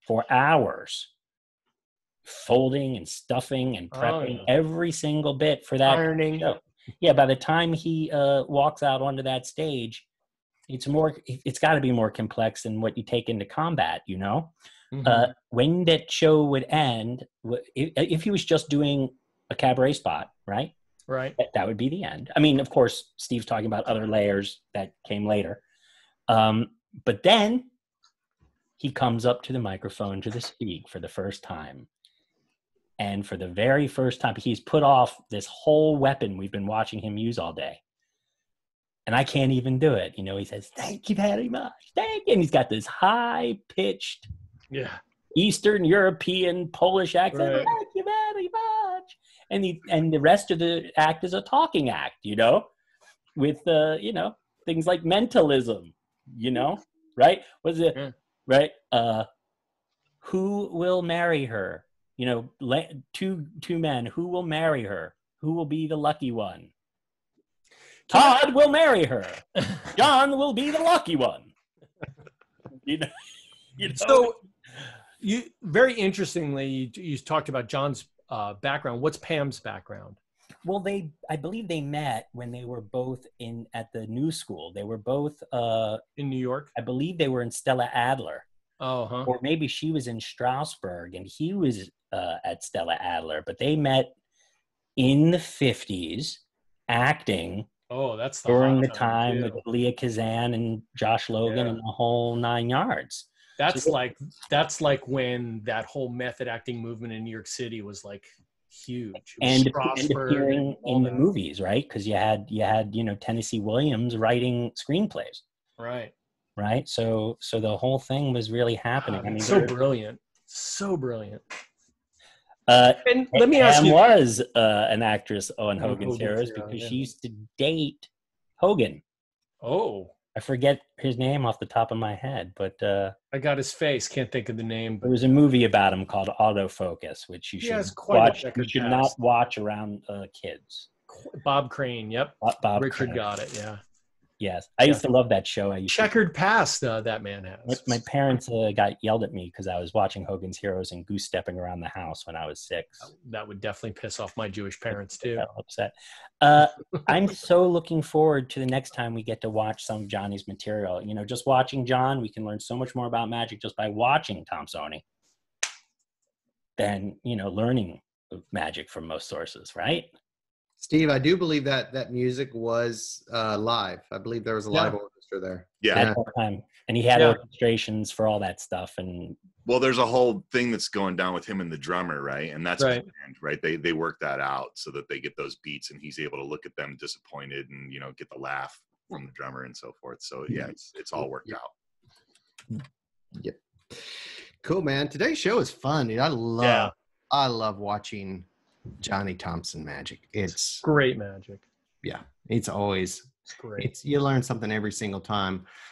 for hours, folding and stuffing and prepping every single bit for that ironing show. Yeah, by the time he walks out onto that stage, it's got to be more complex than what you take into combat, you know? Mm-hmm. When that show would end, if he was just doing a cabaret spot, right? Right. That would be the end. I mean, of course, Steve's talking about other layers that came later. But then he comes up to the microphone to speak for the first time. And for the very first time, he's put off this whole weapon we've been watching him use all day. And I can't even do it. You know, he says, "Thank you very much. Thank you." And he's got this high-pitched Eastern European Polish accent. Right. "Thank you very much." And the rest of the act is a talking act, you know, with, you know, things like mentalism, you know, right? What is it? Yeah. Right? Who will marry her? You know, two men. Who will marry her? Who will be the lucky one? Todd will marry her. John will be the lucky one. You know? So, very interestingly, you talked about John's background. What's Pam's background? Well, I believe they met when they were both at the New School. They were both in New York. I believe they were in Stella Adler. Oh, huh. Or maybe she was in Strasbourg and he was at Stella Adler. But they met in the 50s, acting. Oh, that's during the time with Elia Kazan and Josh Logan and the whole nine yards. That's like when that whole method acting movement in New York City was like huge. And appearing in the movies, right? Because you had you know, Tennessee Williams writing screenplays, right? So the whole thing was really happening. I mean, so brilliant. And let me ask you. Pam was an actress on Hogan's Heroes because she used to date Hogan. Oh. I forget his name off the top of my head, but... I got his face. Can't think of the name. But there was a movie about him called Autofocus, which you should not watch around kids. Bob Crane, yep. Bob Richard Crane. Got it, yeah. Yes. I used to love that show. Checkered past that man has. My parents got yelled at me because I was watching Hogan's Heroes and goose stepping around the house when I was 6. That would definitely piss off my Jewish parents too. Upset. I'm so looking forward to the next time we get to watch some of Johnny's material. You know, just watching John, we can learn so much more about magic just by watching Tomsoni than, you know, learning magic from most sources, right? Steve, I do believe that music was live. I believe there was a live orchestra there. Yeah. At that time. And he had orchestrations for all that stuff. And well, there's a whole thing that's going down with him and the drummer, right? And that's planned, right? They work that out so that they get those beats and he's able to look at them disappointed and, you know, get the laugh from the drummer and so forth. So yeah, it's all worked out. Yep. Cool, man. Today's show is fun, dude. I love watching Johnny Thompson magic. It's great magic. Yeah, it's always great. You learn something every single time.